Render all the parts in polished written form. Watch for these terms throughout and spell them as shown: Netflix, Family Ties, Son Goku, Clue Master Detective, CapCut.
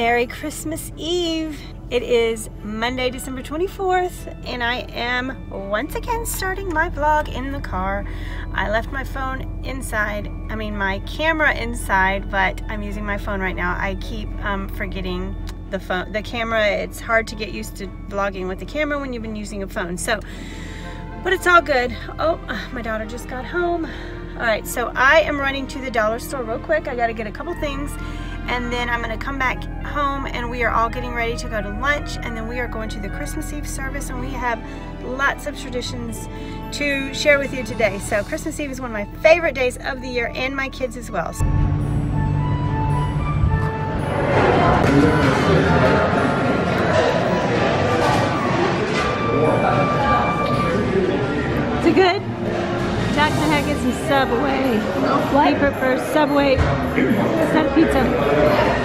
Merry Christmas Eve. It is Monday, December 24th, and I am once again starting my vlog in the car. I left my phone inside, my camera inside, but I'm using my phone right now. I keep forgetting the phone, the camera. It's hard to get used to vlogging with the camera when you've been using a phone, so, but it's all good. Oh, my daughter just got home. All right, so I am running to the dollar store real quick. I gotta get a couple things. And then I'm gonna come back home and we are all getting ready to go to lunch, and then we are going to the Christmas Eve service, and we have lots of traditions to share with you today. So Christmas Eve is one of my favorite days of the year, and my kids as well. Is it good? Jackson had to get some Subway. What? He prefers Subway. It's not pizza.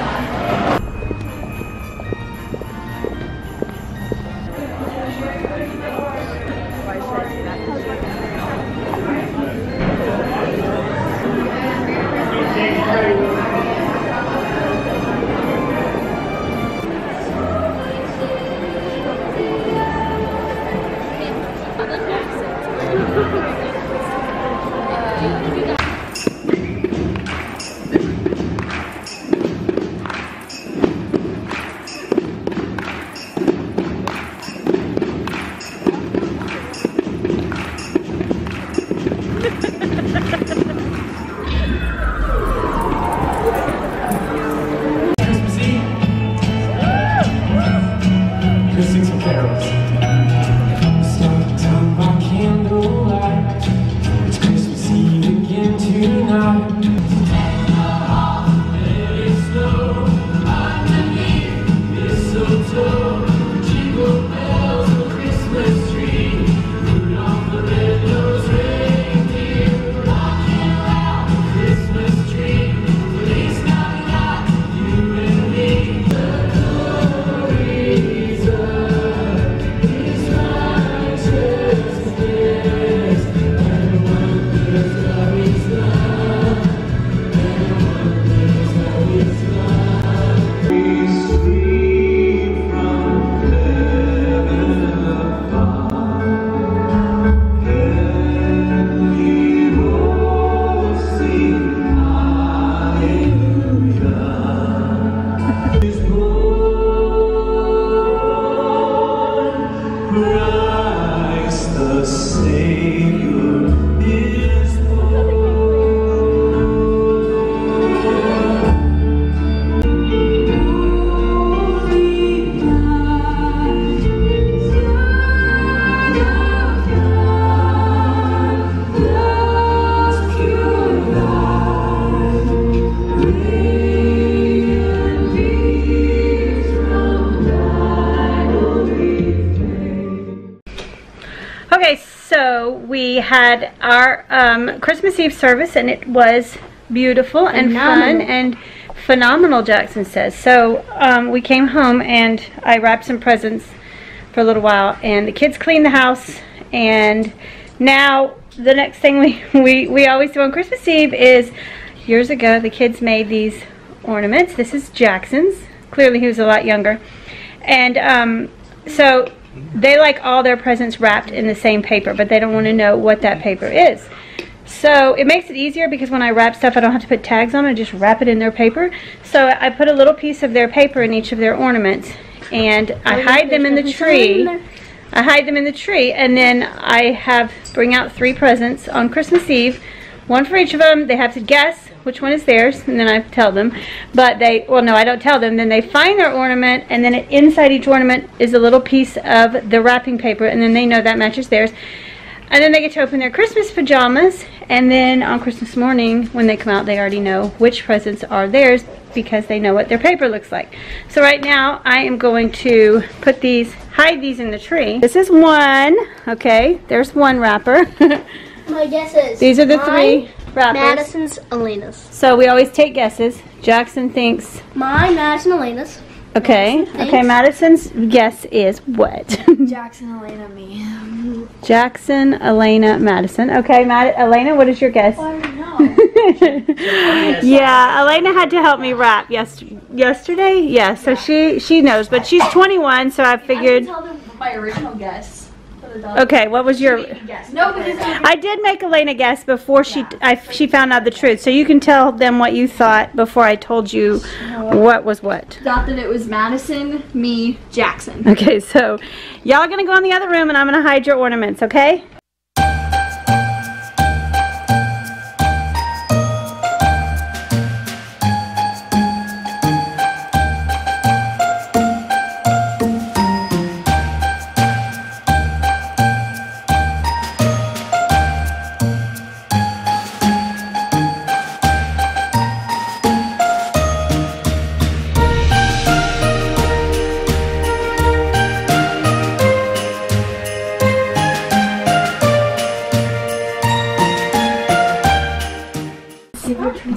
We had our Christmas Eve service, and it was beautiful and fun and phenomenal, Jackson says. So we came home and I wrapped some presents for a little while, and the kids cleaned the house. And now the next thing we always do on Christmas Eve is, years ago the kids made these ornaments. This is Jackson's. Clearly he was a lot younger. And so they like all their presents wrapped in the same paper, but they don't want to know what that paper is. So it makes it easier, because when I wrap stuff, I don't have to put tags on it. I just wrap it in their paper. So I put a little piece of their paper in each of their ornaments, and I hide them in the tree. I hide them in the tree, and then I bring out 3 presents on Christmas Eve. One for each of them. They have to guess which one is theirs, and then I tell them. But I don't tell them. Then they find their ornament, and then inside each ornament is a little piece of the wrapping paper, and then they know that matches theirs. And then they get to open their Christmas pajamas, and then on Christmas morning, when they come out, they already know which presents are theirs, because they know what their paper looks like. So right now, I am going to hide these in the tree. This is one. Okay, there's one wrapper. My guess is these are the 3 wrappers. Madison's, Elena's. So we always take guesses. Jackson thinks mine, Madison, Elena's. Okay. Okay, Madison's guess is what? Jackson, Elena, me. Jackson, Elena, Madison. Okay, Elena, what is your guess? I don't know. Yeah, Elena had to help me wrap yesterday. Yeah, so she knows, but she's 21, so I figured. I can tell my original guess. Okay, what was your guess? No, because I did make Elena guess before she found out the truth. So you can tell them what you thought before I told you what was what. Thought that it was Madison, me, Jackson. Okay, so y'all are gonna go in the other room and I'm gonna hide your ornaments, okay?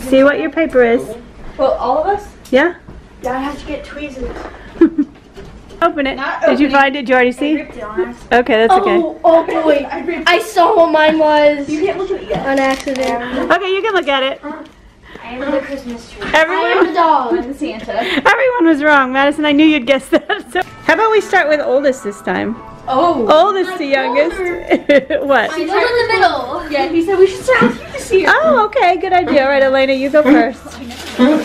See what your paper is. Well, all of us? Yeah. Dad has to get tweezers. Open it. Did you find it? Did you already see? I ripped it on accident. Okay, that's okay. Oh boy. I saw what mine was. You can't look at it yet. On accident. Okay, you can look at it. I am the Christmas tree. I am the dog. I'm Santa. Everyone was wrong, Madison. I knew you'd guess that. So, how about we start with oldest this time? Oh. Oldest to youngest. What? She's in the middle. Yeah, he said we should start with you this year. Oh, okay. Good idea. All right, Elena, you go first.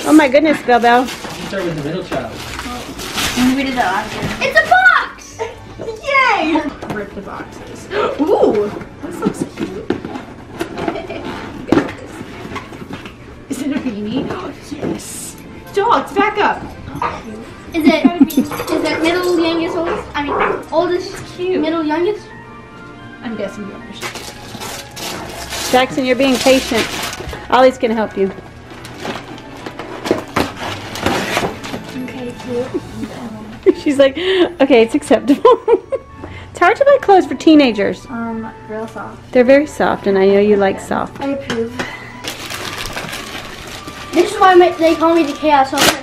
Oh, my goodness, Bell. You start with the middle child. Oh. We did that last year. It's a box! Yay! Rip the boxes. Ooh! This looks cute. Is it a beanie? Oh, yes. Dogs, back up. Is it middle, youngest, oldest? I mean, oldest is cute. Middle, youngest? I'm guessing you understand. Jackson, you're being patient. Ollie's gonna help you. Okay, cute. She's like, okay, it's acceptable. It's hard to buy clothes for teenagers. Real soft. They're very soft, and I know you like soft. I approve. This is why they call me the chaos owner.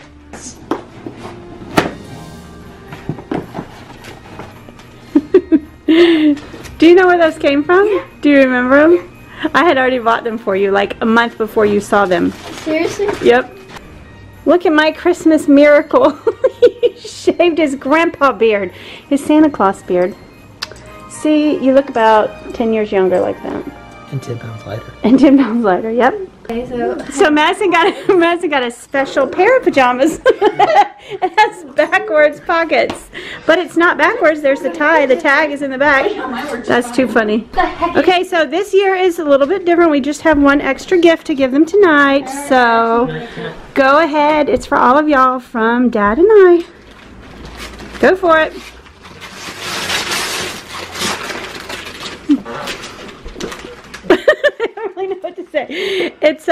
Do you know where those came from? Yeah. Do you remember them? Yeah. I had already bought them for you like a month before you saw them. Seriously? Yep. Look at my Christmas miracle. He shaved his grandpa beard, his Santa Claus beard. See, you look about 10 years younger like that. And 10 pounds lighter. And 10 pounds lighter, yep. Okay, so Madison got a special pair of pajamas. It has backwards pockets. But it's not backwards, there's the tie. The tag is in the back. That's too funny. Okay, so this year is a little bit different. We just have one extra gift to give them tonight. So go ahead. It's for all of y'all from Dad and I. Go for it. I don't really know what to say. It's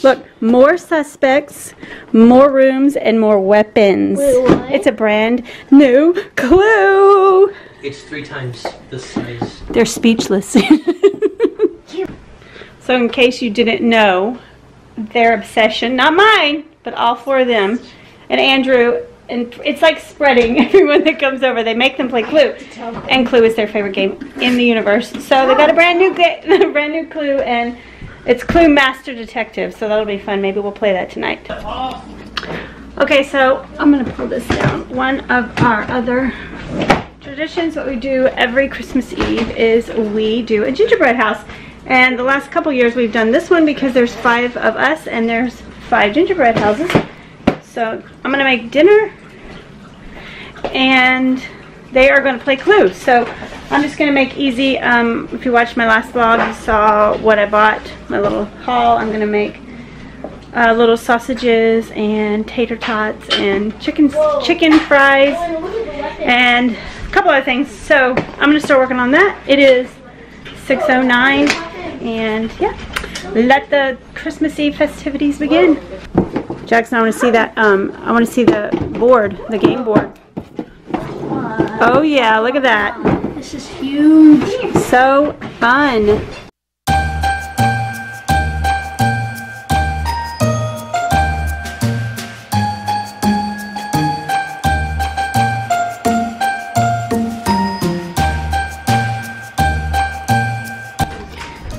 look, more suspects, more rooms, and more weapons. Wait, what? It's a brand new clue. It's 3 times the size. They're speechless. So in case you didn't know, their obsession, not mine, but all 4 of them, and Andrew, and it's like spreading. Everyone that comes over, they make them play Clue, and Clue is their favorite game in the universe. So they got a brand new Clue, and it's Clue Master Detective, so that'll be fun. Maybe we'll play that tonight. Okay, so I'm going to pull this down. One of our other traditions, what we do every Christmas Eve, is we do a gingerbread house. And the last couple years we've done this one because there's 5 of us and there's 5 gingerbread houses. So I'm going to make dinner and they are going to play Clue. So I'm just going to make easy. If you watched my last vlog, you saw what I bought, my little haul. I'm going to make little sausages and tater tots and chicken fries and a couple other things. So I'm going to start working on that. It is 6:09 and yeah, let the Christmas Eve festivities begin. Jackson, I want to see that. I want to see the board, the game board. Oh yeah, look at that. This is huge. So fun.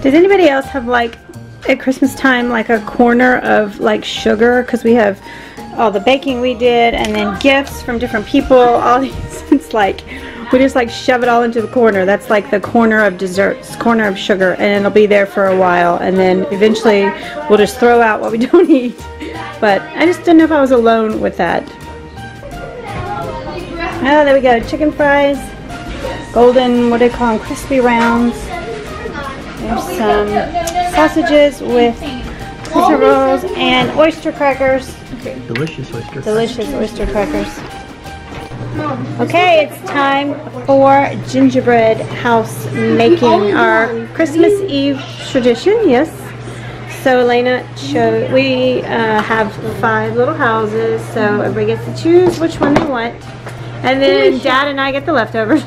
Does anybody else have like at Christmas time like a corner of like sugar, because we have all the baking we did and then gifts from different people, all these. It's like we just like shove it all into the corner. That's like the corner of desserts, corner of sugar, and it'll be there for a while, and then eventually we'll just throw out what we don't eat. But I just didn't know if I was alone with that. Oh, there we go, chicken fries, golden, what do they call them, crispy rounds. There's some sausages with rolls and oyster crackers. Delicious oyster crackers. Delicious oyster crackers. Okay, it's time for gingerbread house making, our Christmas Eve tradition, yes. So Elena showed, we have 5 little houses, so everybody gets to choose which one they want. And then Dad and I get the leftovers.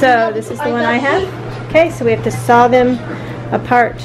So this is the one I have. Okay, so we have to saw them apart.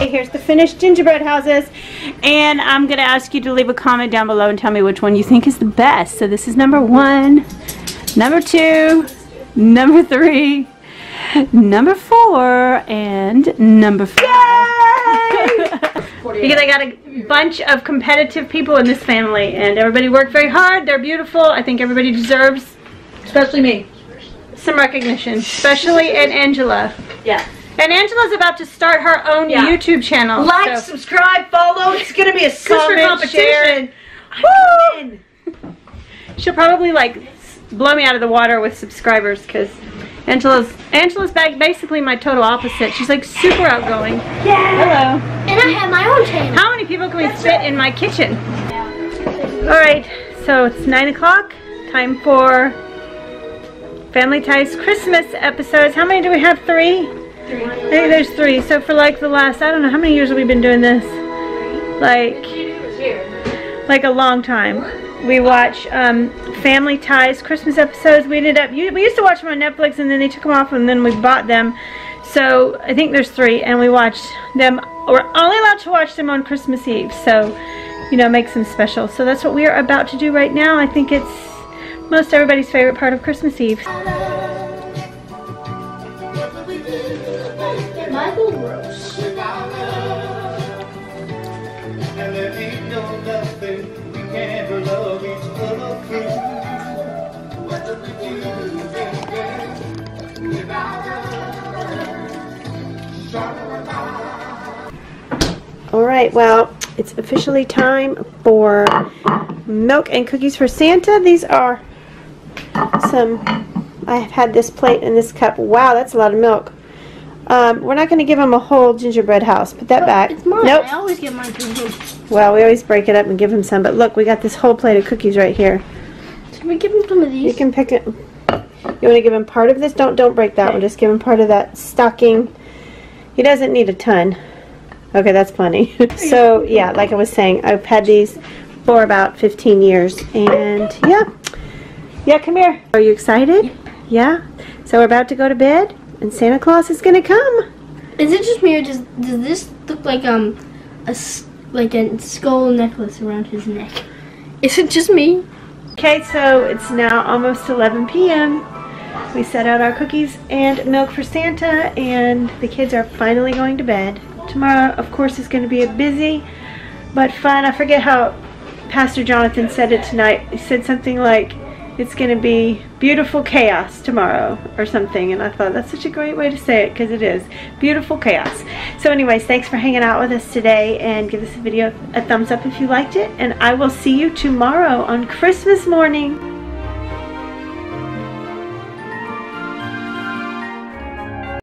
Here's the finished gingerbread houses, and I'm gonna ask you to leave a comment down below and tell me which one you think is the best. So this is number 1, number 2, number 3, number 4, and number 5. Yay! Because I got a bunch of competitive people in this family, and everybody worked very hard. They're beautiful. I think everybody deserves, especially me, some recognition, especially Aunt Angela. Yeah. And Angela's about to start her own YouTube channel. Like, so subscribe, follow. It's going to be a super competition. Woo! She'll probably like blow me out of the water with subscribers, because Angela's basically my total opposite. She's like super outgoing. Yeah. Hello. And I have my own channel. How many people can we fit in my kitchen? Yeah. All right. So it's 9 o'clock. Time for Family Ties Christmas episodes. How many do we have? 3. I think there's 3. So for like the last, I don't know how many years have we been doing this, like a long time. We watch Family Ties Christmas episodes. We ended up, we used to watch them on Netflix, and then they took them off, and then we bought them. So I think there's 3, and we watched them. We're only allowed to watch them on Christmas Eve, so you know, makes them special. So that's what we are about to do right now. I think it's most everybody's favorite part of Christmas Eve. Alright, well, it's officially time for milk and cookies for Santa. These are some, I've had this plate and this cup. Wow, that's a lot of milk. We're not going to give him a whole gingerbread house. Put that back. It's mine. Nope. I always give mine to him. Well, we always break it up and give him some. But look, we got this whole plate of cookies right here. Should we give him some of these? You can pick it. You want to give him part of this? Don't break that one. Just give him part of that stocking. He doesn't need a ton. Okay, that's plenty. So, yeah, like I was saying, I've had these for about 15 years. And, yeah. Yeah, come here. Are you excited? Yeah? So we're about to go to bed, and Santa Claus is going to come. Is it just me, or does this look like a skull necklace around his neck? Is it just me? Okay, so it's now almost 11 p.m. We set out our cookies and milk for Santa, and the kids are finally going to bed. Tomorrow, of course, is going to be a busy but fun. I forget how Pastor Jonathan said it tonight. He said something like, it's going to be beautiful chaos tomorrow or something. And I thought that's such a great way to say it, because it is beautiful chaos. So anyways, thanks for hanging out with us today, and give this video a thumbs up if you liked it. And I will see you tomorrow on Christmas morning.